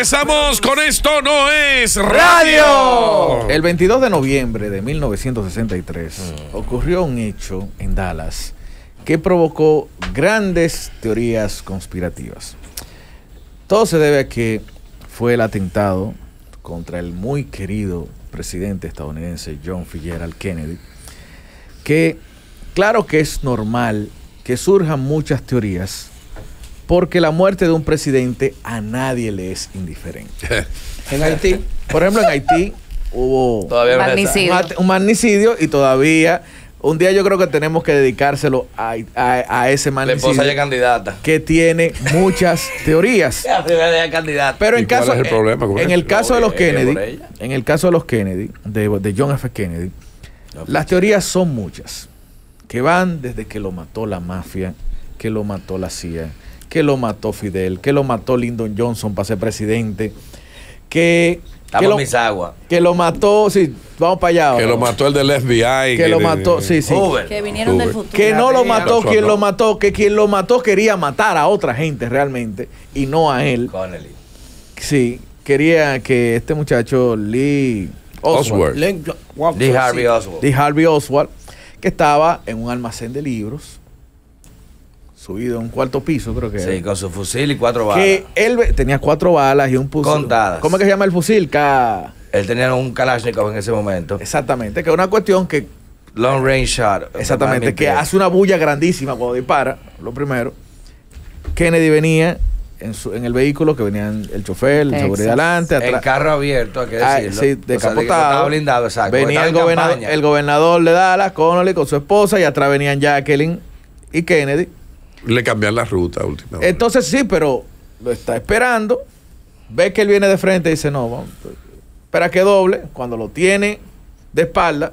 regresamos con Esto No Es Radio. El 22 de noviembre de 1963 ocurrió un hecho en Dallas que provocó grandes teorías conspirativas. Todo se debe a que fue el atentado contra el muy querido presidente estadounidense John Fitzgerald Kennedy, que claro que es normal que surjan muchas teorías, porque la muerte de un presidente a nadie le es indiferente. En Haití, por ejemplo, en Haití hubo un magnicidio y todavía... Un día yo creo que tenemos que dedicárselo a ese magnicidio. La esposa ya candidata. Que tiene muchas teorías. Pero en caso, el problema en el caso de los Kennedy, en el caso de los Kennedy, de John F. Kennedy, las teorías son muchas, que van desde que lo mató la mafia, que lo mató la CIA, que lo mató Fidel, que lo mató Lyndon Johnson para ser presidente, que lo mató, sí, vamos para allá. Que lo mató el del FBI. Que lo mató, sí, sí. Hoover. Que vinieron del futuro. Que no lo mató quien lo mató, que quien lo mató quería matar a otra gente realmente y no a él. Connally. Sí, quería que este muchacho Lee Harvey Oswald, que estaba en un almacén de libros, subido a un cuarto piso, creo que sí, era, con su fusil y 4 balas. Que él tenía 4 balas y un fusil. Contadas. ¿Cómo es que se llama el fusil? Él tenía un Kalashnikov en ese momento. Exactamente, que es una cuestión que... Long range shot. Exactamente, que hace una bulla grandísima cuando dispara, lo primero. Kennedy venía en el vehículo, que venían el chofer, el seguridad adelante, atrás. El carro abierto, hay que decirlo. Sí, decapotado. O sea, estaba blindado, exacto. Venía el gobernador de Dallas, Connally, con su esposa, y atrás venían Jacqueline y Kennedy. Le cambian la ruta última hora. Entonces sí, pero lo está esperando. Ve que él viene de frente y dice, no, vamos, espera que doble. Cuando lo tiene de espalda,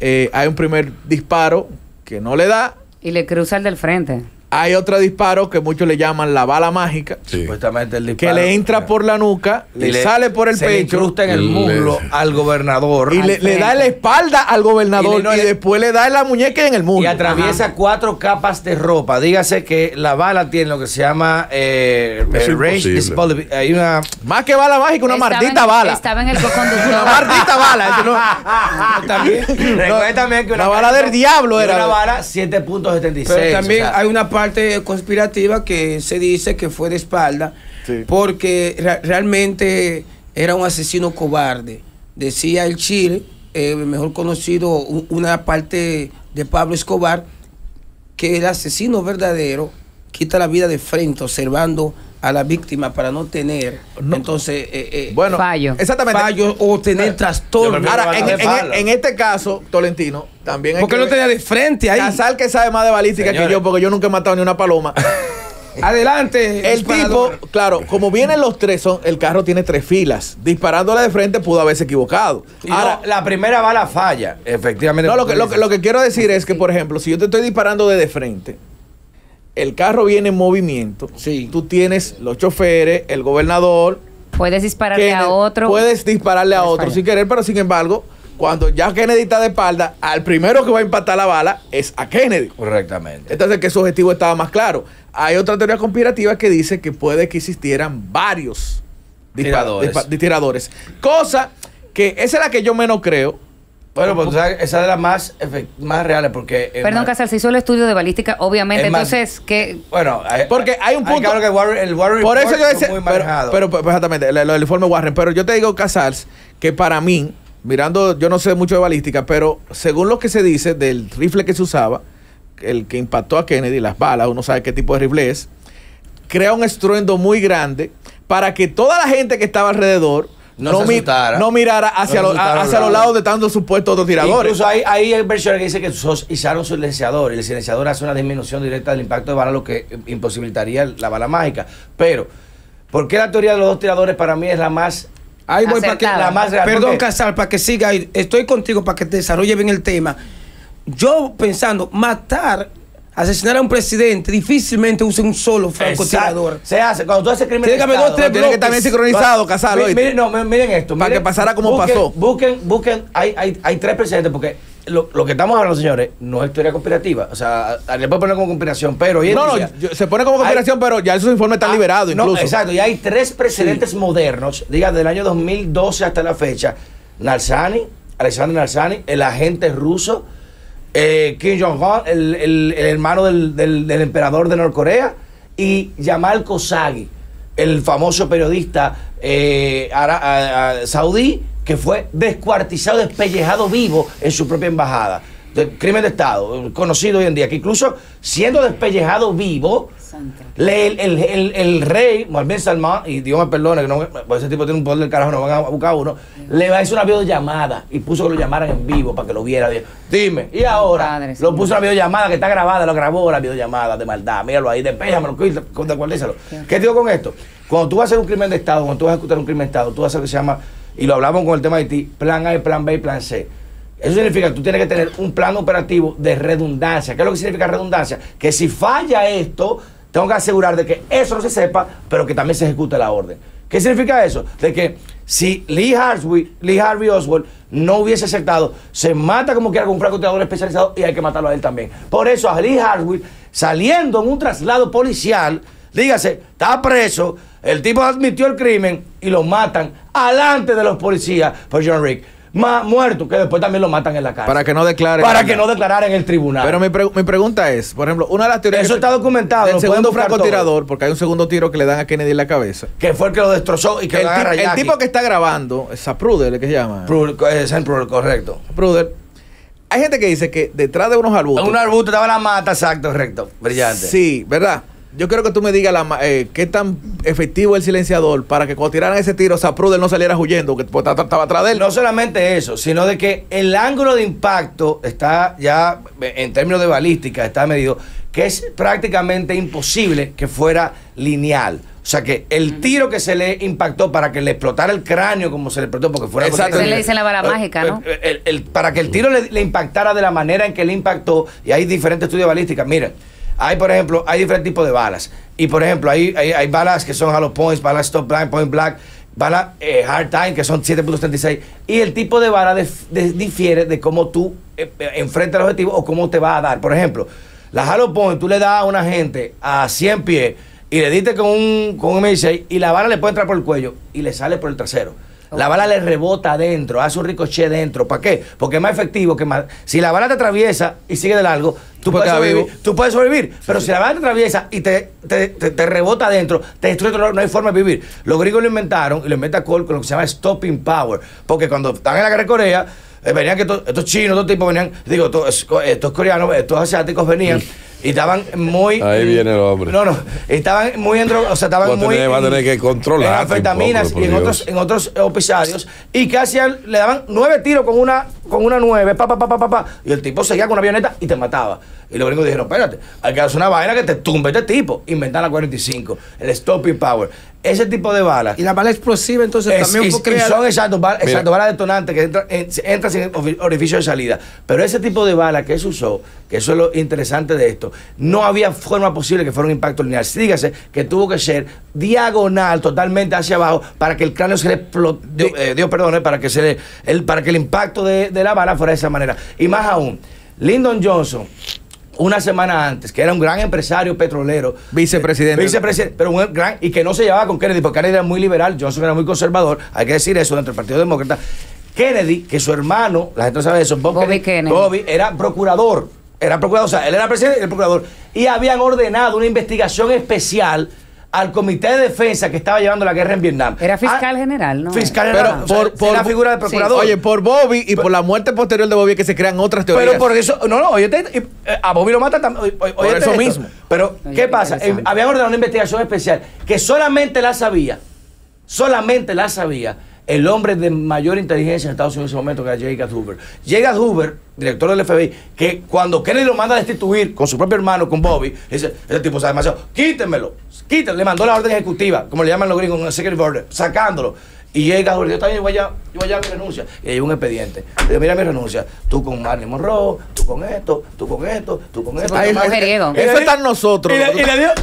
hay un primer disparo que no le da. Y le cruza el del frente. Hay otro disparo que muchos le llaman la bala mágica. Sí. Supuestamente el disparo. Que le entra por la nuca, le sale por el pecho. Le incrusta en el muslo al gobernador. Y le da la espalda al gobernador y después le da en la muñeca y en el muslo. Y atraviesa 4 capas de ropa. Dígase que la bala tiene lo que se llama... hay una... Más que bala mágica, una maldita bala. Estaba en el coconductor. Una maldita bala. Recuerda también que una bala del diablo era. Una bala 7.76. Pero también hay una parte conspirativa que se dice que fue de espalda, sí, porque realmente era un asesino cobarde. Decía el Chile, mejor conocido, una parte de Pablo Escobar, que el asesino verdadero quita la vida de frente, observando a la víctima para no tener entonces fallo. Exactamente. Fallo o tener trastorno. Ahora, en este caso, Tolentino, también hay... Porque no tenía de frente ahí. Casal, que sabe más de balística, señores, que yo, porque yo nunca he matado ni una paloma. Adelante. El tipo, claro, como vienen los tres, el carro tiene 3 filas. Disparándole de frente pudo haberse equivocado. Ahora, no, la primera bala falla, efectivamente. No, lo que quiero decir es que, por ejemplo, si yo te estoy disparando de frente, el carro viene en movimiento, sí, tú tienes los choferes, el gobernador. Puedes dispararle a otro. Puedes dispararle a otro sin querer, pero sin embargo, cuando ya Kennedy está de espalda, al primero que va a impactar la bala es a Kennedy. Correctamente. Entonces, que su objetivo estaba más claro. Hay otra teoría conspirativa que dice que puede que existieran varios tiradores. Cosa que esa es la que yo menos creo. Bueno, pues esa es la más real, porque... Perdón, Casal, se hizo el estudio de balística, obviamente, entonces, que... Bueno, porque hay un punto... Claro que el Warren Report es muy manejado. Pero exactamente, el informe Warren. Pero yo te digo, Casals, que para mí, mirando, yo no sé mucho de balística, pero según lo que se dice del rifle que se usaba, el que impactó a Kennedy, las balas, uno sabe qué tipo de rifle es, crea un estruendo muy grande para que toda la gente que estaba alrededor no mirara hacia los lados de tantos supuestos otros tiradores. Incluso hay versiones que dicen que usaron silenciador, y el silenciador hace una disminución directa del impacto de bala, lo que imposibilitaría la bala mágica. Pero, ¿por qué la teoría de los 2 tiradores para mí es la más... Ahí voy para que, la más real. Perdón, Casal, para que siga ahí. Estoy contigo para que te desarrolle bien el tema. Yo pensando, asesinar a un presidente difícilmente usa un solo francotirador. Se hace cuando tú haces crimen de Estado. Tiene que estar bien sincronizado, Casal. Miren esto. Para que pasara como pasó. Busquen, hay 3 presidentes, porque Lo que estamos hablando, señores, no es teoría conspirativa. O sea, le puedo poner como conspiración, pero hoy en día, se pone como conspiración, pero ya esos informes están liberados incluso. No, exacto, y hay tres precedentes modernos, diga, del año 2012 hasta la fecha. Narzani, Alexander Narzani, el agente ruso, Kim Jong-un, el hermano del emperador de Norcorea, y Jamal Khashoggi, el famoso periodista saudí, que fue descuartizado, despellejado vivo en su propia embajada. Crimen de Estado, conocido hoy en día, que incluso siendo despellejado vivo, el rey, Mohammed Salman, y Dios me perdone, que no, ese tipo tiene un poder del carajo, no van a buscar uno, le hizo una videollamada y puso que lo llamaran en vivo para que lo viera. Dime, y ahora padre, lo puso una videollamada que está grabada, lo grabó la videollamada de maldad, míralo ahí, despéjamelo, descuartízalo. ¿Qué digo con esto? Cuando tú vas a hacer un crimen de Estado, cuando tú vas a ejecutar un crimen de Estado, tú vas a hacer lo que se llama, y lo hablamos con el tema de Haití, plan A, plan B y plan C. Eso significa que tú tienes que tener un plan operativo de redundancia. ¿Qué es lo que significa redundancia? Que si falla esto, tengo que asegurar de que eso no se sepa, pero que también se ejecute la orden. ¿Qué significa eso? De que si Lee Harvey Oswald no hubiese aceptado, se mata como quiera con un francotirador especializado y hay que matarlo a él también. Por eso a Lee Harvey, saliendo en un traslado policial, dígase, está preso, el tipo admitió el crimen y lo matan alante de los policías por John Rick. Más muerto, que después también lo matan en la cárcel. Para que no declaren. Para que no declararan en el tribunal. Pero mi pregunta es, por ejemplo, una de las teorías... Eso está documentado. El segundo francotirador, porque hay un segundo tiro que le dan a Kennedy en la cabeza. Que fue el que lo destrozó y que lo agarra ya. El tipo que está grabando, Zapruder, ¿qué se llama? Zapruder, correcto. Zapruder. Hay gente que dice que detrás de unos arbustos... Un arbusto estaba la mata, exacto, correcto. Brillante. Sí, ¿verdad? Yo creo que tú me digas qué tan efectivo el silenciador para que cuando tiraran ese tiro, Zapruder no saliera huyendo, que estaba atrás de él. No solamente eso, sino de que el ángulo de impacto está ya, en términos de balística, está medido, que es prácticamente imposible que fuera lineal. O sea que el tiro que se le impactó para que le explotara el cráneo como se le explotó, porque fuera... Exacto. Se le dice la bala mágica, ¿no? Para que el tiro le impactara de la manera en que le impactó, y hay diferentes estudios de balística, miren. Hay, por ejemplo, hay diferentes tipos de balas. Y, por ejemplo, hay balas que son hollow points, balas stop blind, point black, balas hard time, que son 7.36. Y el tipo de bala difiere de cómo tú enfrentas el objetivo o cómo te va a dar. Por ejemplo, las hollow point, tú le das a una gente a 100 pies y le diste con un M16 y la bala le puede entrar por el cuello y le sale por el trasero. La bala le rebota adentro, hace un ricochet dentro. ¿Para qué? Porque es más efectivo que más. Si la bala te atraviesa y sigue de largo, tú puedes sobrevivir. Pero si la bala te atraviesa y te rebota adentro, te destruye, no hay forma de vivir. Los gringos lo inventaron y lo inventa Cole con lo que se llama stopping power. Porque cuando estaban en la guerra de Corea, venían que estos chinos, estos tipos venían, digo, estos coreanos, estos asiáticos venían. Y estaban muy... Ahí viene el hombre. No, no. Estaban muy en drogas, o sea, estaban muy... Va a tener que controlar. En anfetaminas y en otros episodios. Y que hacían, le daban 9 tiros con una 9, pa. Y el tipo seguía con una avioneta y te mataba. Y los gringos dijeron, espérate, hay que hacer una vaina que te tumbe este tipo. Inventar la 45, el stopping power. Ese tipo de balas. Y la bala explosiva, entonces, también son balas detonantes que entra sin orificio de salida. Pero ese tipo de balas que se usó, que eso es lo interesante de esto, no había forma posible que fuera un impacto lineal. Dígase que tuvo que ser diagonal, totalmente hacia abajo, para que el cráneo se le explotó, Dios perdone, para que el impacto de la bala fuera de esa manera. Y más aún, Lyndon Johnson, una semana antes, que era un gran empresario petrolero, vicepresidente, pero un gran, y que no se llevaba con Kennedy, porque Kennedy era muy liberal, Johnson era muy conservador, hay que decir eso, dentro del Partido Demócrata. Kennedy, que su hermano, la gente no sabe eso, Bobby Kennedy, era procurador, o sea, él era presidente y el procurador, y habían ordenado una investigación especial al Comité de Defensa que estaba llevando la guerra en Vietnam. Era fiscal general, ¿no? Fiscal general. Pero por la figura de procurador. Sí. Oye, por Bobby y por la muerte posterior de Bobby que se crean otras teorías. Pero por eso, oye, a Bobby lo matan también. Por eso esto mismo. Pero, ¿qué pasa? Habían ordenado una investigación especial que solamente la sabía el hombre de mayor inteligencia en Estados Unidos en ese momento, que era J. Edgar Hoover. J. Edgar Hoover, director del FBI, que cuando Kennedy lo manda a destituir con su propio hermano, con Bobby, dice, ese tipo sabe demasiado, quítenmelo, le mandó la orden ejecutiva, como le llaman los gringos, una secret order, sacándolo. Y J. Edgar Hoover dijo, también yo voy allá, mi renuncia. Y hay un expediente. Le digo, mira mi renuncia, tú con Marilyn Monroe, tú con esto. Ay, mujeriego. Eso está en nosotros.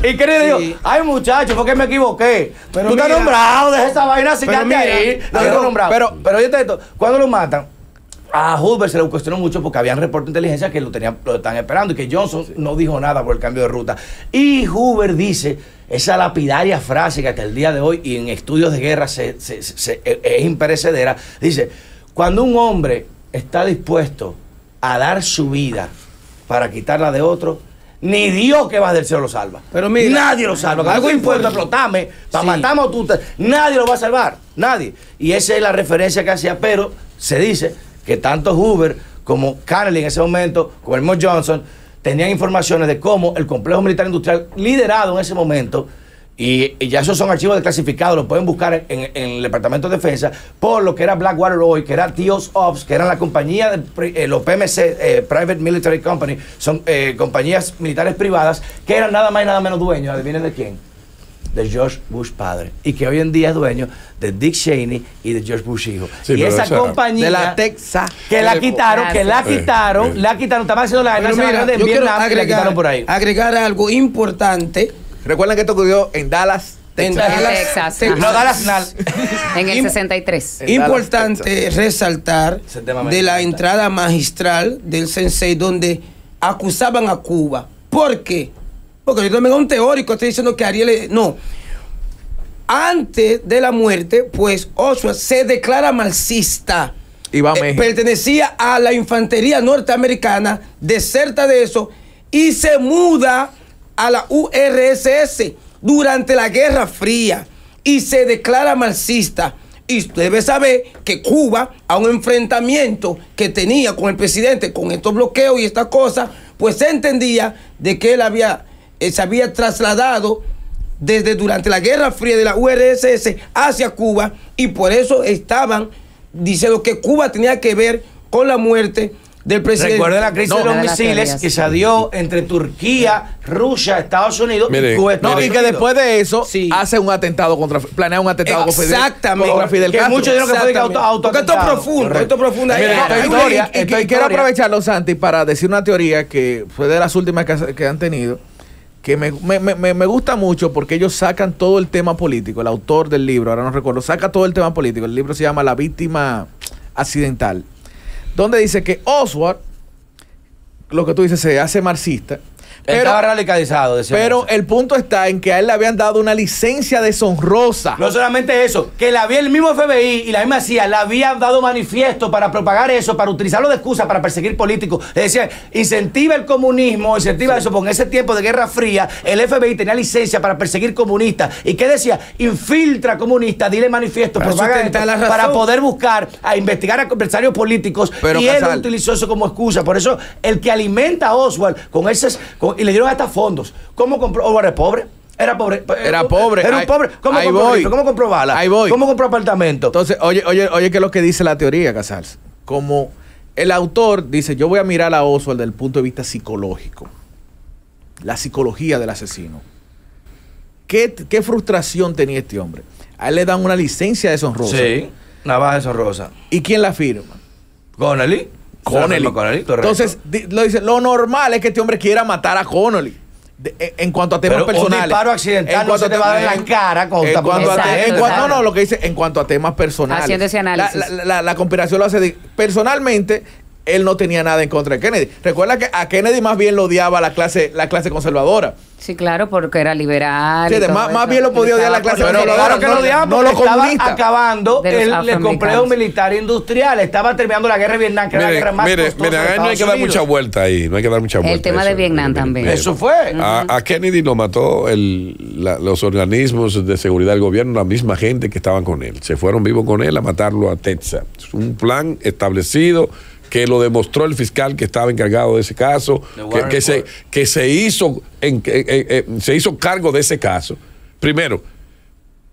Y Kennedy dijo, ay muchacho, fue que me equivoqué. Pero tú estás nombrado, deja esa vaina, así que ahí. Pero oye esto, cuando lo matan, A Hoover se lo cuestionó mucho porque habían reportes de inteligencia que lo están esperando y que Johnson no dijo nada por el cambio de ruta. Y Hoover dice esa lapidaria frase que hasta el día de hoy y en estudios de guerra es imperecedera. Dice, cuando un hombre está dispuesto a dar su vida para quitarla de otro, ni Dios que va del cielo lo salva. Pero mira, nadie lo salva. Algo impuesto a explotarme, para matarme o tú, nadie lo va a salvar, nadie. Y esa es la referencia que hacía, pero se dice que tanto Hoover como Connally en ese momento, como el mismo Johnson, tenían informaciones de cómo el complejo militar industrial liderado en ese momento, y ya esos son archivos desclasificados, los pueden buscar en el Departamento de Defensa, por lo que era Blackwater Oil, que era T.O.'s Ops, que eran la compañía, los PMC, Private Military Company, son compañías militares privadas, que eran nada más y nada menos dueños, adivinen de quién, de George Bush padre, y que hoy en día es dueño de Dick Cheney y de George Bush hijo. Sí, y esa compañía de la Texas que la quitaron, estaban haciendo la ganancia de Vietnam y la quitaron por ahí. Agregar algo importante. Recuerdan que esto ocurrió en Dallas, Texas. En Dallas, Texas. No, Dallas. En el 63. Importante resaltar de la entrada magistral del sensei donde acusaban a Cuba. ¿Por qué? Porque yo también un teórico estoy diciendo que Ariel... No. Antes de la muerte, pues Oswald se declara marxista. Y va a México. Pertenecía a la infantería norteamericana, deserta de eso, y se muda a la URSS durante la Guerra Fría y se declara marxista. Y usted debe saber que Cuba, a un enfrentamiento que tenía con el presidente, con estos bloqueos y estas cosas, pues se entendía de que él se había trasladado desde durante la Guerra Fría de la URSS hacia Cuba, y por eso estaban diciendo que Cuba tenía que ver con la muerte del presidente. Recuerden la crisis de los misiles que se dio entre Turquía, Rusia, Estados Unidos y Cuba. No, y que después de eso hace un atentado contra, planea un atentado con Fidel. Exactamente. Contra Fidel Castro. Que muchos dijeron que fue autoatentado. Esto es profundo, esto es profundo. Quiero aprovecharlo, Santi, para decir una teoría que fue de las últimas que han tenido, que me gusta mucho porque ellos sacan todo el tema político. El autor del libro, ahora no recuerdo, saca todo el tema político. El libro se llama La víctima accidental, donde dice que Oswald, lo que tú dices, se hace marxista. Estaba radicalizado. Pero el punto está en que a él le habían dado una licencia deshonrosa. No solamente eso, que la había el mismo FBI y la misma CIA le habían dado manifiesto para propagar eso, para utilizarlo de excusa, para perseguir políticos. Es decir, incentiva el comunismo, incentiva eso, porque en ese tiempo de Guerra Fría el FBI tenía licencia para perseguir comunistas. ¿Y qué decía? Infiltra comunistas, dile manifiesto, propaga esto, para poder buscar, a investigar a adversarios políticos. Pero y él utilizó eso como excusa. Por eso el que alimenta a Oswald con esas... y le dieron hasta fondos. ¿Cómo compró? ¿O era pobre? Era pobre. Era pobre. Era un pobre. ¿Cómo compró esto? ¿Cómo compró bala? Ahí voy. ¿Cómo compró apartamento? Entonces, oye, ¿qué es lo que dice la teoría, Casals? Como el autor dice, yo voy a mirar a Oswald desde el punto de vista psicológico. La psicología del asesino. ¿Qué frustración tenía este hombre? A él le dan una licencia deshonrosa. Sí, navaja deshonrosa. ¿Y quién la firma? Connally. Connally. Entonces, lo normal es que este hombre quiera matar a Connally. En cuanto a temas personales. Un disparo accidental no se te va a dar en la cara. Lo que dice en cuanto a temas personales. Haciendo ese análisis. La conspiración lo hace. Personalmente, él no tenía nada en contra de Kennedy. Recuerda que a Kennedy más bien lo odiaba la clase conservadora. Sí, claro, porque era liberal. Sí, más bien lo podía odiar la clase conservadora. Claro que lo odiaba porque estaba acabando el complejo militar industrial. Estaba terminando la guerra de Vietnam, que era la guerra más costosa de Estados Unidos. No hay que dar mucha vuelta ahí. No hay que dar mucha vuelta. El tema de Vietnam también. Eso fue. A Kennedy lo mató los organismos de seguridad del gobierno, la misma gente que estaban con él. Se fueron vivos con él a matarlo a Texas. Un plan establecido que lo demostró el fiscal que estaba encargado de ese caso, que se hizo cargo de ese caso. Primero,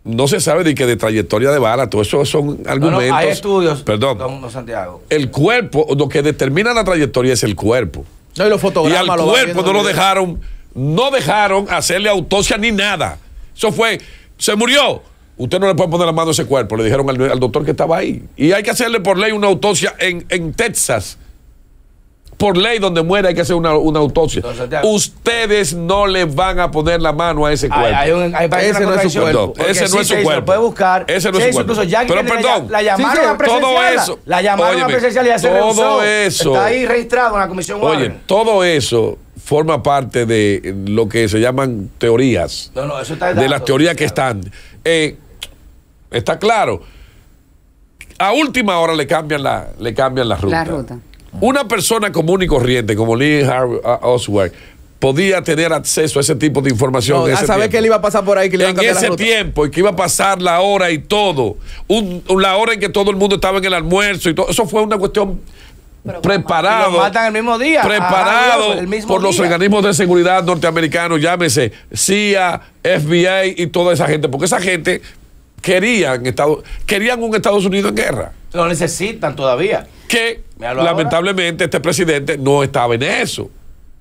no se sabe de trayectoria de bala, todo eso son argumentos. No, hay estudios, perdón, don Santiago. El cuerpo, lo que determina la trayectoria es el cuerpo. No, y los fotogramas. Y al cuerpo no lo dejaron, hacerle autopsia ni nada. Eso fue, se murió. Usted no le puede poner la mano a ese cuerpo, le dijeron al doctor que estaba ahí. Y hay que hacerle por ley una autopsia en Texas. Por ley, donde muera hay que hacer una autopsia. Entonces, ustedes no le van a poner la mano a ese cuerpo. Ese no es su cuerpo. Ese no es su cuerpo. Puede buscar. Ese no es su cuerpo. Pero perdón, la llamaron a presencial. La llamaron a presencial y ya se rehusó. Está ahí registrado en la comisión. Oye, todo eso forma parte de lo que se llaman teorías. No, no, eso está de las teorías que están. Está claro. A última hora le cambian la ruta. La ruta. Una persona común y corriente como Lee Harvey Oswald podía tener acceso a ese tipo de información. No, en ese a saber tiempo. Que él iba a pasar por ahí, que le iba a cambiar la ruta. Tiempo, y que iba a pasar la hora y todo. La hora en que todo el mundo estaba en el almuerzo y todo. Eso fue una cuestión preparada. Lo matan el mismo día. Preparado por los organismos de seguridad norteamericanos, llámese CIA, FBI y toda esa gente. Porque esa gente querían un Estados Unidos en guerra. Lo necesitan todavía. Que lamentablemente este presidente no estaba en eso.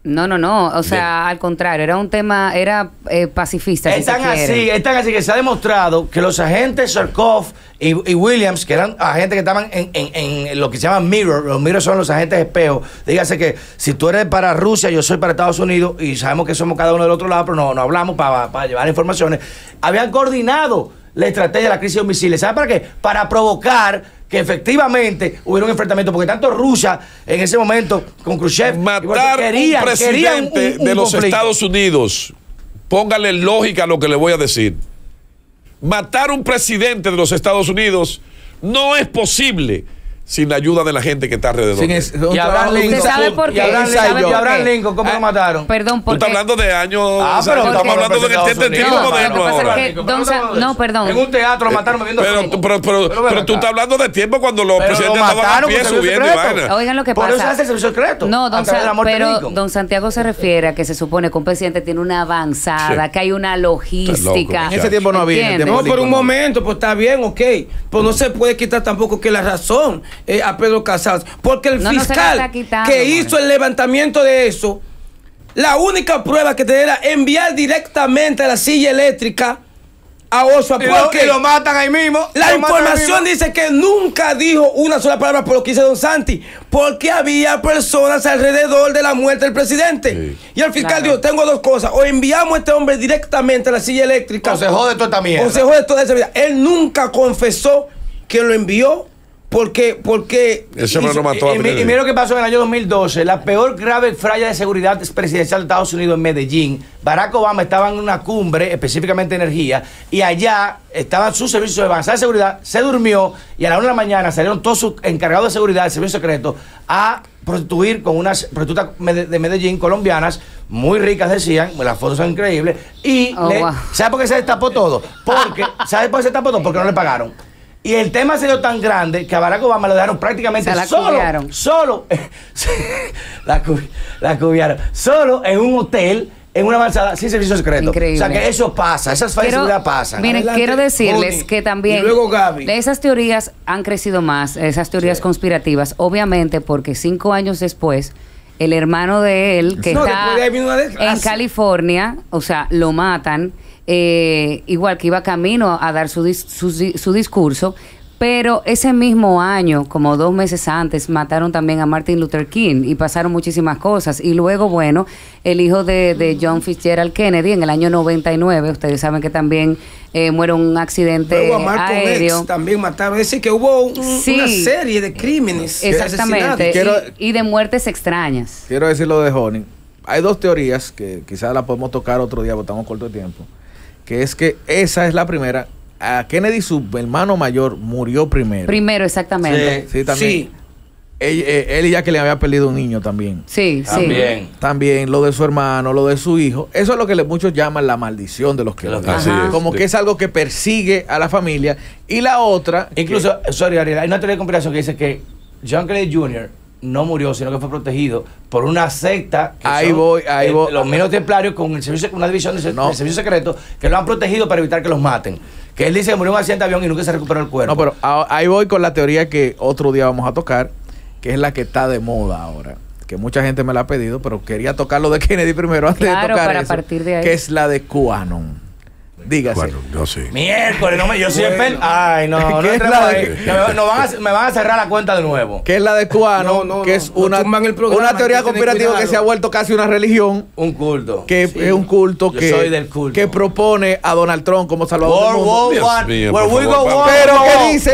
No, no, no. O sea, bien, al contrario, era un tema, era pacifista. Es tan así que se ha demostrado que los agentes Sarkoff y Williams, que eran agentes que estaban en lo que se llama mirror, los mirrors son los agentes espejo. Dígase que si tú eres para Rusia, yo soy para Estados Unidos y sabemos que somos cada uno del otro lado, pero no hablamos para llevar informaciones. Habían coordinado la estrategia de la crisis de misiles. ¿Sabe para qué? Para provocar que efectivamente hubiera un enfrentamiento, porque tanto Rusia en ese momento con Khrushchev matar querían, un presidente de los conflicto. Estados Unidos, póngale lógica a lo que le voy a decir, matar un presidente de los Estados Unidos no es posible sin la ayuda de la gente que está alrededor. Y Abraham Lincoln, Abraham Lincoln, ¿cómo lo mataron? Perdón, porque tú estás hablando de años. Ah, pero estamos hablando del tiempo moderno ahora. No, perdón. En un teatro lo mataron bebiendo. Pero tú estás hablando de tiempo cuando los presidentes estaban a pie subiendo y vaina. Oigan lo que pasa. Por eso hace el servicio secreto. No, pero don Santiago se refiere a que se supone que un presidente tiene una avanzada, que hay una logística. En ese tiempo no había. No, por un momento, pues está bien, ok. Pues no se puede quitar tampoco que la razón a Pedro Casals, porque el fiscal quitando, que hizo el levantamiento de eso, la única prueba que tenía era enviar directamente a la silla eléctrica a Oswald, porque lo matan ahí mismo. La información dice que nunca dijo una sola palabra por lo que dice don Santi, porque había personas alrededor de la muerte del presidente. Sí. Y el fiscal dijo, tengo dos cosas, o enviamos a este hombre directamente a la silla eléctrica, o se jode toda esta mierda. O se jode toda esa vida. Él nunca confesó que lo envió. Porque y mira lo que pasó en el año 2012, la peor grave falla de seguridad presidencial de Estados Unidos en Medellín. Barack Obama estaba en una cumbre, específicamente energía, y allá estaban sus servicios de avanzada de seguridad, se durmió, y a la 1 de la mañana salieron todos sus encargados de seguridad del servicio secreto a prostituir con unas prostitutas de Medellín, colombianas, muy ricas decían, las fotos son increíbles, y ¿sabe por qué se destapó todo? Porque no le pagaron. Y el tema se dio tan grande que a Barack Obama lo dejaron prácticamente solo en un hotel, en una avanzada, sin servicio secreto. Increíble. O sea que eso pasa, esas fallas de seguridad pasan. Miren, quiero decirles que también esas teorías han crecido más, esas teorías conspirativas, obviamente porque 5 años después, el hermano de él, que está en California, o sea, lo matan. Igual que iba camino a dar su discurso, pero ese mismo año, como 2 meses antes, mataron también a Martin Luther King y pasaron muchísimas cosas. Y luego, bueno, el hijo de John Fitzgerald Kennedy en el año 99, ustedes saben que también muere un accidente aéreo. También mataron, es decir, que hubo una serie de crímenes. Exactamente, y de muertes extrañas. Quiero decir lo de Honey. Hay dos teorías que quizás las podemos tocar otro día, porque estamos corto de tiempo. Que es que esa es la primera. A Kennedy, su hermano mayor, murió primero. Exactamente. Sí, también. Sí. Él y Jacqueline había perdido un niño también. También lo de su hermano, lo de su hijo. Eso es lo que muchos llaman la maldición de los Kennedy. Como que es algo que persigue a la familia. Y la otra... Incluso, sorry Ariel, hay una teoría de conspiración que dice que John Kennedy Jr. no murió, sino que fue protegido por una secta que ahí voy. Los menos templarios con el servicio, una división del servicio secreto que lo han protegido para evitar que los maten. Que él dice que murió en un accidente de avión y nunca se recuperó el cuerpo. No, pero ahí voy con la teoría que otro día vamos a tocar, que es la que está de moda ahora, que mucha gente me la ha pedido, pero quería tocar lo de Kennedy primero antes de tocar eso, partir de ahí. Que es la de QAnon. Dígase. Bueno, no sé. Miércoles, no me, yo soy experto. Ay, no, no, me van a cerrar la cuenta de nuevo. Que es la de Cuano, que es una teoría conspirativa que se ha vuelto casi una religión. Un culto. Que es un culto que propone a Donald Trump como salvador del mundo. Pero que dice,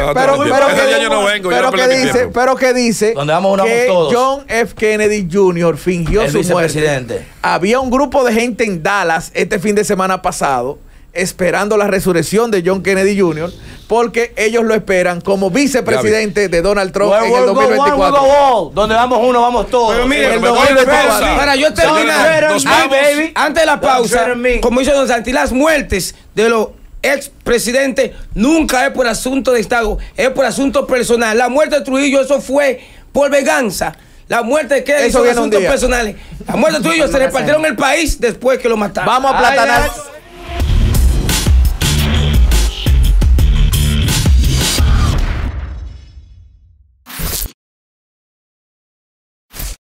pero que dice que John F. Kennedy Jr. fingió su muerte. Había un grupo de gente en Dallas este fin de semana pasado esperando la resurrección de John Kennedy Jr. porque ellos lo esperan como vicepresidente de Donald Trump en el 2024. Donde vamos uno, vamos todos. Pero mire, para yo terminar, antes de la pausa, como dice Don Santi, las muertes de los expresidentes nunca es por asunto de Estado, es por asunto personal. La muerte de Trujillo, eso fue por venganza. La muerte de Kennedy son asuntos personales. La muerte de Trujillo se repartieron el país después que lo mataron. Vamos a platanar.